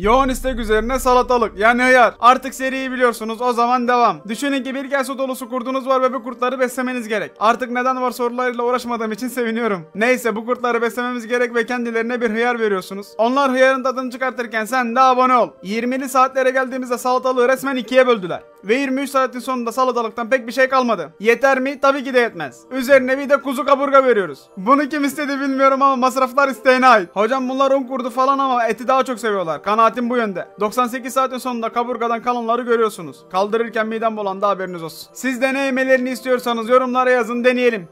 Yoğun istek üzerine salatalık. Yani hıyar. Artık seriyi biliyorsunuz, o zaman devam. Düşünün ki bir gelse dolusu kurdunuz var ve bu kurtları beslemeniz gerek. Artık neden var sorularıyla uğraşmadığım için seviniyorum. Neyse, bu kurtları beslememiz gerek ve kendilerine bir hıyar veriyorsunuz. Onlar hıyarın tadını çıkartırken sen de abone ol. 20'li saatlere geldiğimizde salatalığı resmen ikiye böldüler. Ve 23 saatin sonunda salatalıktan pek bir şey kalmadı. Yeter mi? Tabii ki de yetmez. Üzerine bir de kuzu kaburga veriyoruz. Bunu kim istedi bilmiyorum ama masraflar isteğine ait. Hocam bunlar 10 kurdu falan ama eti daha çok seviyorlar. Kanaatim bu yönde. 98 saatin sonunda kaburgadan kalanları görüyorsunuz. Kaldırırken midem bulandı, haberiniz olsun. Siz de ne yemelerini istiyorsanız yorumlara yazın, deneyelim.